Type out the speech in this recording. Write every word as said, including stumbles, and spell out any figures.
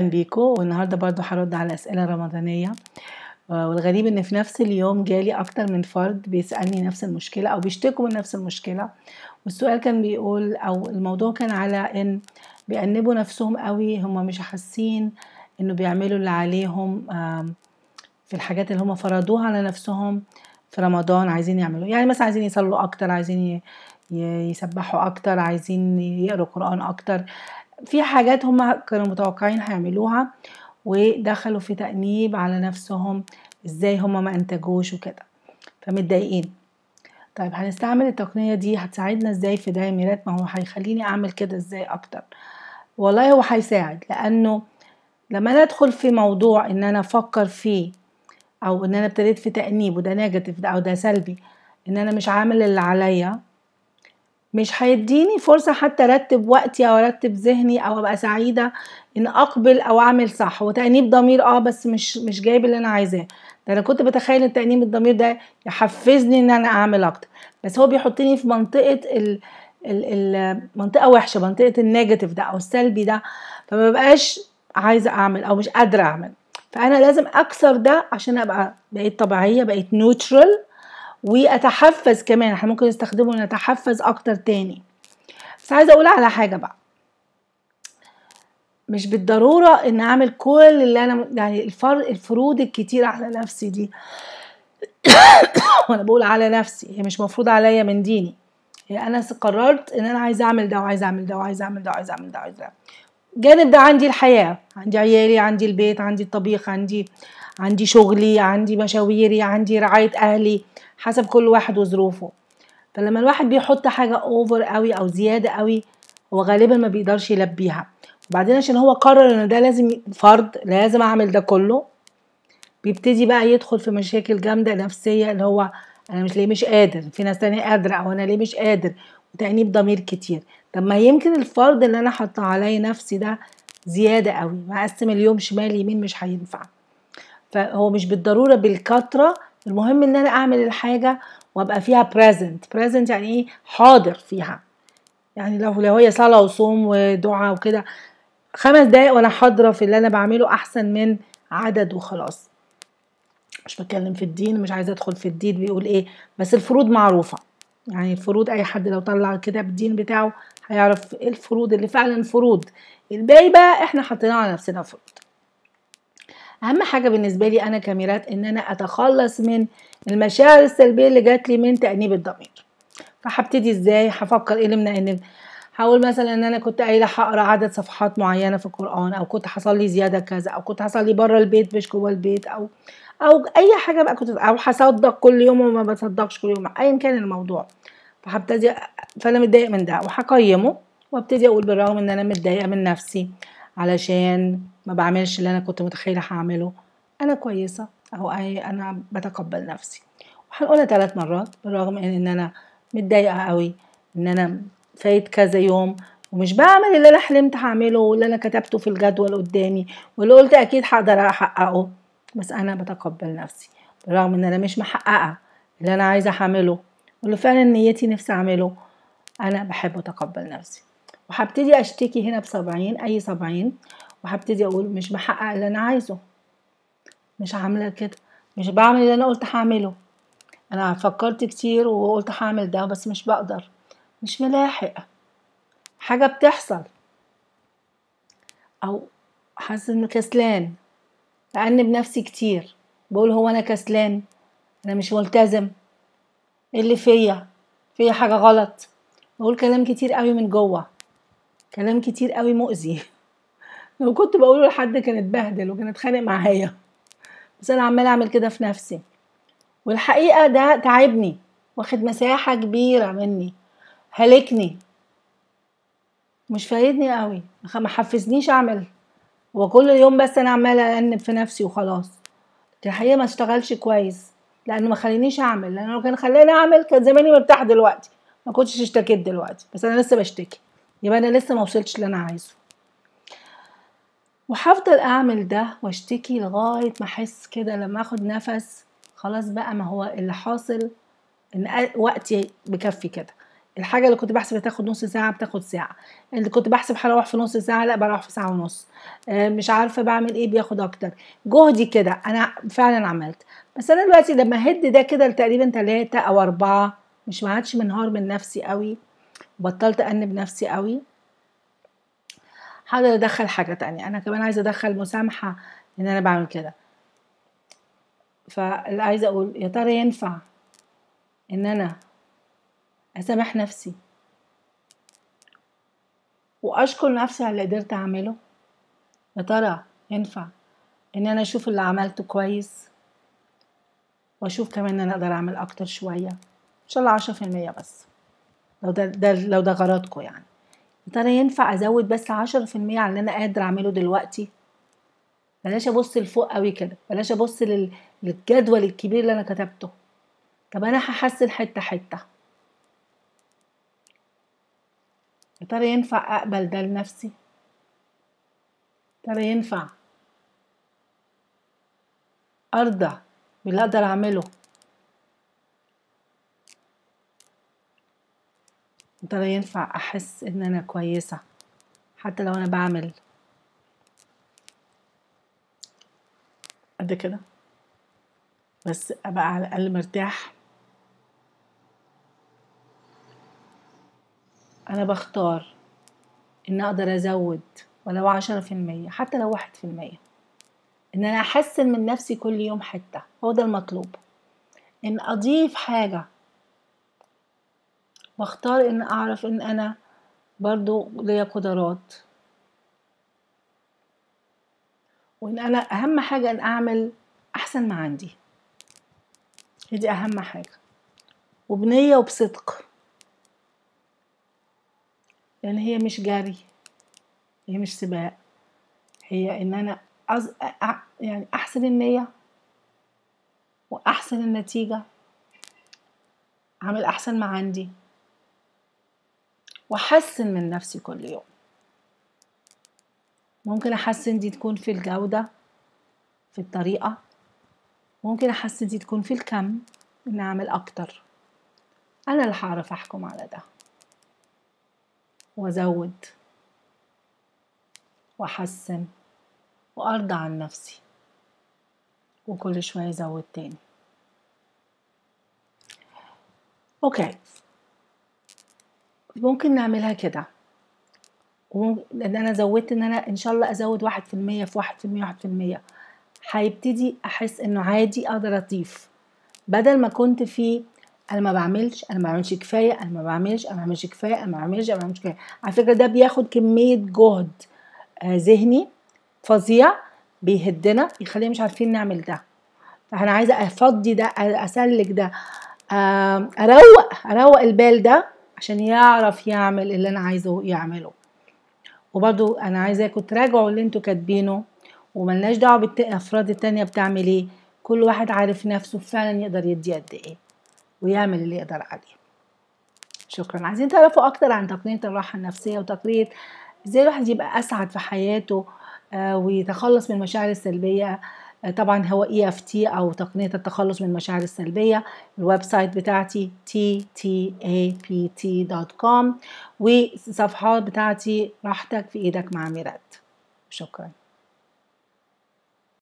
بيكو. والنهارده برضو هرد على اسئله رمضانيه، والغريب ان في نفس اليوم جالي اكتر من فرد بيسالني نفس المشكله او بيشتكوا من نفس المشكله. والسؤال كان بيقول او الموضوع كان على ان بيأنبوا نفسهم قوي، هم مش حاسين انه بيعملوا اللي عليهم في الحاجات اللي هم فرضوها على نفسهم في رمضان. عايزين يعملوا يعني مثلا عايزين يصلوا اكتر، عايزين يسبحوا اكتر، عايزين يقروا قرآن اكتر، في حاجات هم كانوا متوقعين هيعملوها ودخلوا في تأنيب على نفسهم ازاي هم ما انتجوش وكده، فمتضايقين. طيب هنستعمل التقنية دي هتساعدنا ازاي في ده يا ميرات؟ ما هو هيخليني اعمل كده ازاي اكتر. والله هو هيساعد، لانه لما انا ادخل في موضوع ان انا افكر فيه او ان انا ابتديت في تأنيب وده نيجاتيف ده او ده سلبي، ان انا مش عامل اللي عليا، مش هيديني فرصة حتى ارتب وقتي او ارتب ذهني او ابقى سعيدة ان اقبل او اعمل صح. وتأنيب ضمير اه بس مش مش جايب اللي انا عايزاه. ده انا كنت بتخيل ان تأنيب الضمير ده يحفزني ان انا اعمل اكتر، بس هو بيحطني في منطقة ال المنطقة وحشة، منطقة النيجاتيف ده او السلبي ده، فمبقاش عايزة اعمل او مش قادرة اعمل. فانا لازم اكسر ده عشان ابقى بقيت طبيعية، بقيت نيوترال واتحفز كمان. احنا ممكن نستخدمه ان اتحفز اكتر تاني. بس عايزه اقول على حاجه بقى، مش بالضروره ان اعمل كل اللي انا يعني الفر... الفروض الكتير على نفسي دي وانا بقول على نفسي، هي مش مفروض عليا من ديني، هي يعني انا قررت ان انا عايزه اعمل ده وعايزه اعمل ده وعايزه اعمل ده وعايزه اعمل ده وعايزه اعمل ده. جانب ده عندي الحياه، عندي عيالي، عندي البيت، عندي الطبيخ، عندي عندي شغلي، عندي مشاويري، عندي رعايه اهلي، حسب كل واحد وظروفه. فلما الواحد بيحط حاجه اوفر قوي او زياده قوي هو غالبا ما بيقدرش يلبيها. وبعدين عشان هو قرر ان ده لازم فرض، لازم اعمل ده كله، بيبتدي بقى يدخل في مشاكل جامده نفسيه، اللي هو انا مش ليه مش قادر، في ناس تانية قادره، او انا ليه مش قادر، وتأنيب ضمير كتير. طب ما يمكن الفرض اللي انا حاطاه عليا نفسي ده زياده قوي، مقسم اليوم شمال يمين مش هينفع. فهو مش بالضروره بالكتره، المهم ان انا اعمل الحاجه وابقى فيها present. present يعني ايه؟ حاضر فيها. يعني لو لو هي صلاه وصوم ودعاء وكده، خمس دقايق وانا حاضره في اللي انا بعمله احسن من عدد وخلاص. مش بتكلم في الدين، مش عايزه ادخل في الدين بيقول ايه، بس الفروض معروفه. يعني الفروض اي حد لو طلع كتاب الدين بتاعه هيعرف ايه الفروض اللي فعلا فروض، الباقي بقى احنا حاطينها على نفسنا فروض. اهم حاجه بالنسبه لي انا كاميرات ان انا اتخلص من المشاعر السلبيه اللي جات لي من تأنيب الضمير. فهبتدي ازاي؟ هفكر ايه اللي منأنب. هقول مثلا ان انا كنت قايله هقرا عدد صفحات معينه في القران، او كنت هصلي زياده كذا، او كنت هصلي بره البيت مش جوه البيت، او او اي حاجه بقى كنت، او هصدق كل يوم وما بصدقش كل يوم، ايا كان الموضوع. فهبتدي فانا متضايق من ده وهقيمه، وابتدي اقول بالرغم ان انا متضايقه من نفسي علشان ما بعملش اللي انا كنت متخيله هعمله، انا كويسه او اي انا بتقبل نفسي. وهنقولها ثلاث مرات بالرغم ان انا متضايقه قوي ان انا فايت كذا يوم ومش بعمل اللي انا حلمت هعمله واللي انا كتبته في الجدول قدامي واللي قلت اكيد هقدر احققه، بس انا بتقبل نفسي بالرغم ان انا مش محققه اللي انا عايزه هعمله واللي فعلا نيتي نفسي اعمله، انا بحب اتقبل نفسي. وهبتدي اشتكي هنا بسبعين، اي سبعين، وهبتدي اقول مش بحقق اللي انا عايزه، مش عامله كده، مش بعمل اللي انا قلت هعمله، انا فكرت كتير وقلت هعمل ده بس مش بقدر، مش ملاحق، حاجه بتحصل، او حاسس اني كسلان، بأنب نفسي كتير، بقول هو انا كسلان، انا مش ملتزم، ايه اللي فيا، فيا حاجه غلط، بقول كلام كتير قوي من جوه، كلام كتير قوي مؤذي. لو كنت بقوله لحد كان اتبهدل وكان اتخانق معايا، بس انا عماله اعمل كده في نفسي. والحقيقه ده تعبني، واخد مساحه كبيره مني، هلكني، مش فايدني قوي، ما حفزنيش اعمل، وكل يوم بس انا عماله انب في نفسي وخلاص. الحقيقه ما اشتغلش كويس لانه ما خلينيش اعمل، لانه لو كان خلاني اعمل كان زماني مرتاح دلوقتي، ما كنتش اشتكيت دلوقتي، بس انا لسه بشتكي، يبقى انا لسه ما وصلتش اللي انا عايزه. وهفضل اعمل ده واشتكي لغايه ما احس كده لما اخد نفس، خلاص بقى ما هو اللي حاصل ان وقتي بكفي كده، الحاجه اللي كنت بحسب هتاخد نص ساعه بتاخد ساعه، اللي كنت بحسب هروح في نص ساعه لا بروح في ساعه ونص، مش عارفه بعمل ايه بياخد اكتر جهدي كده. انا فعلا عملت، بس انا دلوقتي لما هد ده كده تقريبا ثلاثه او اربعه مش ما عادش منهار من نفسي قوي، بطلت انب نفسي قوي. هقدر ادخل حاجه تانية، انا كمان عايزه ادخل مسامحه ان انا بعمل كده. فاللي عايزه اقول يا ترى ينفع ان انا اسامح نفسي واشكر نفسي على اللي قدرت اعمله؟ يا ترى ينفع ان انا اشوف اللي عملته كويس واشوف كمان ان انا اقدر اعمل اكتر شويه، ان شاء الله عشرة في المية بس، لو ده, ده لو ده غرضكم يعني. يا ترى ينفع ازود بس عشرة في المية على اللي انا قادر اعمله دلوقتي؟ بلاش ابص لفوق قوي كده، بلاش ابص لل... للجدول الكبير اللي انا كتبته. طب انا هحسن حته حته. يا ترى ينفع اقبل ده لنفسي؟ يا ترى ينفع ارضى باللي اقدر اعمله؟ يا ترى ينفع احس ان انا كويسه حتى لو انا بعمل قد كده بس ابقى على الاقل مرتاح؟ انا بختار ان اقدر ازود ولو عشرة في المية حتى لو واحد في المية، ان انا احسن من نفسي كل يوم حتة، هو ده المطلوب، ان اضيف حاجة. بختار ان اعرف ان انا برضو ليا قدرات، وان انا اهم حاجة ان اعمل احسن ما عندي، دي اهم حاجة، وبنية وبصدق، لان هي مش جري، هي مش سباق، هي ان انا أز... أ... يعني احسن النية واحسن النتيجة، اعمل احسن ما عندي واحسن من نفسي كل يوم. ممكن احسن دي تكون في الجودة، في الطريقة، ممكن احسن دي تكون في الكم، ان اعمل اكتر. انا اللي هعرف احكم على ده وازود واحسن وارضى عن نفسي وكل شويه ازود تاني. اوكي، ممكن نعملها كده، لان انا زودت ان انا ان شاء الله ازود واحد في المية في واحد في المية واحد في المية، هيبتدي احس انه عادي اقدر اضيف، بدل ما كنت في انا ما بعملش انا ما بعملش كفايه انا ما بعملش انا ما بعملش كفايه انا ما بعملش انا ما بعملش كفايه. على فكره ده بياخد كميه جهد ذهني فظيع، بيهدنا، يخلينا مش عارفين نعمل ده. فانا عايزه افضي ده، اسلك ده، اروق اروق البال ده عشان يعرف يعمل اللي انا عايزه يعمله. وبرده انا عايزاكم تراجعوا اللي انتوا كاتبينه، وملناش دعوه بالافراد التانيه بتعمل ايه، كل واحد عارف نفسه فعلا يقدر يدي قد ايه ويعمل اللي يقدر عليه. شكرا. عايزين تعرفوا اكتر عن تقنية الراحة النفسية وتقنية ازاي الواحد يبقى اسعد في حياته ويتخلص من المشاعر السلبية، طبعا هو إي إف تي او تقنية التخلص من المشاعر السلبية. الويب سايت بتاعتي تي تي ايه بي تي دوت كوم، والصفحات بتاعتي راحتك في ايدك مع ميرات. شكرا.